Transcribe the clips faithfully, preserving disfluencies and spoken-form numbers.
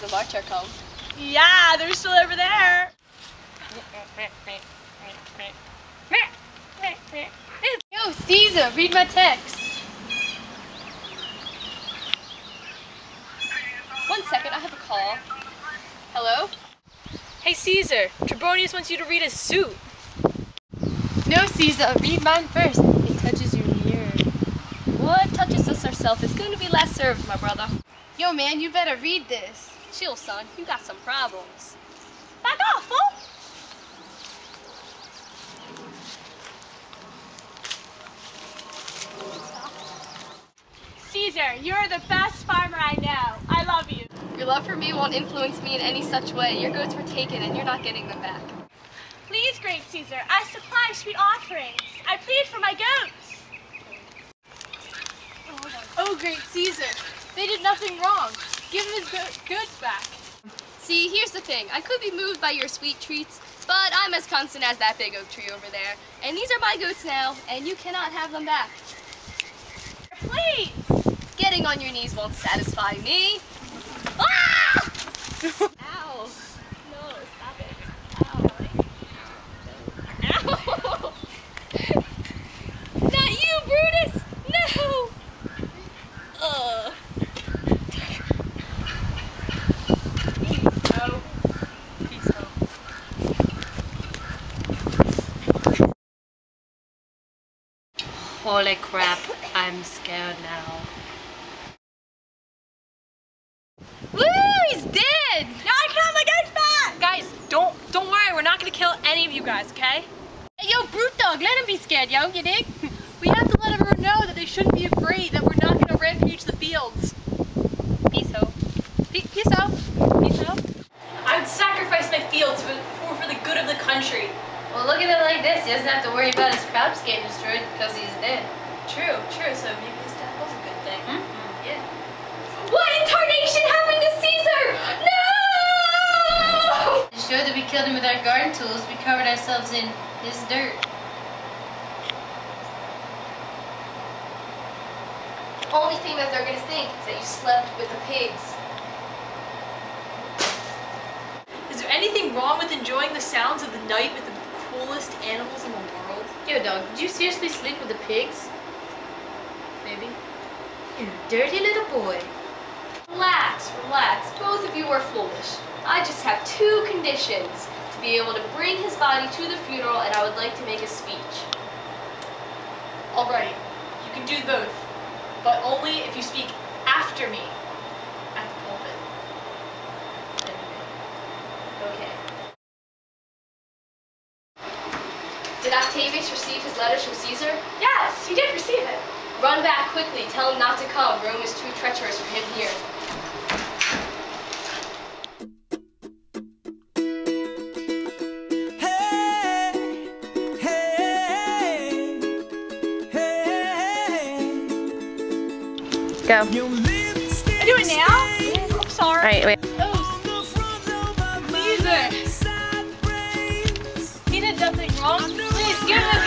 have the march come. Yeah, they're still over there. Yo, Caesar, read my text. One second, I have a call. Hello? Hey, Caesar, Trebonius wants you to read his suit. No, Caesar, read mine first. It touches your ear. What touches us ourselves is going to be last served, my brother. Yo, man, you better read this. Chill, son, you got some problems. Back off, fool! Caesar, you're the best farmer I know. I love you. Your love for me won't influence me in any such way. Your goats were taken and you're not getting them back. Please, great Caesar, I supply sweet offerings. I plead for my goats. Oh, great Caesar, they did nothing wrong. Give him his go goods back. See, here's the thing. I could be moved by your sweet treats, but I'm as constant as that big oak tree over there. And these are my goats now, and you cannot have them back. Please! Getting on your knees won't satisfy me. Ah! Ow. No, stop it. Ow. Ow. Not you, Brutus! No! Ugh. No. Peace out. Holy crap, I'm scared now. Woo! He's dead! Now I got my goats back! Guys, don't don't worry, we're not gonna kill any of you guys, okay? Hey, yo, brute dog, let him be scared, yo, you dig? We have to let everyone know that they shouldn't be afraid, that we're not gonna rampage the fields. Peace out. Peace out. Peace out. I would sacrifice my fields for, for, for the good of the country. Well, look at it like this. He doesn't have to worry about his crops getting destroyed because he's dead. True, true. So maybe his death was a good thing. Mm-hmm. Yeah. What in tarnation happened to Caesar? No! It showed that we killed him with our garden tools. We covered ourselves in his dirt. Only thing that they're going to think is that you slept with the pigs. Is there anything wrong with enjoying the sounds of the night with the coolest animals in the world? Yo, dog, did you seriously sleep with the pigs? Maybe. You dirty little boy. Relax, relax. Both of you are foolish. I just have two conditions. To be able to bring his body to the funeral, and I would like to make a speech. Alright, you can do both, but only if you speak after me. Okay. Did Octavius receive his letters from Caesar? Yes, he did receive it. Run back quickly. Tell him not to come. Rome is too treacherous for him here. Hey, hey, hey, hey, hey. Go. I do it now? I'm sorry. All right, wait. Oh. He did nothing wrong. Please give him.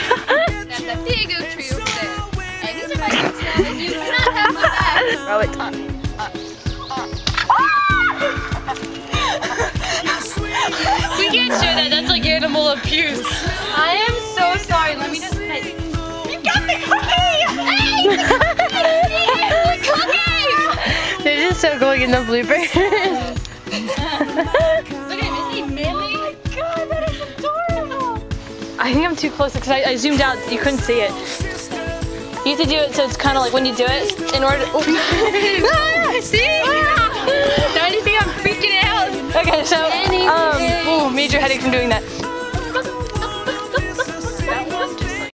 That's a big oak tree over there. And these are my kids now, and you do not have my back. Throw it up. Up. Up. We can't share that. That's like animal abuse. I am so sorry. Let me just pet you. You got the cookie! Hey! The cookie! They're just so going in the bloopers. Look at Missy Millie. Oh my god, that is adorable. I think I'm too close because I, I zoomed out. You couldn't see it. You have to do it so it's kind of like when you do it in order to... ah, see? Ah. Now you see I'm freaking out. Okay, so um, ooh, major headache from doing that.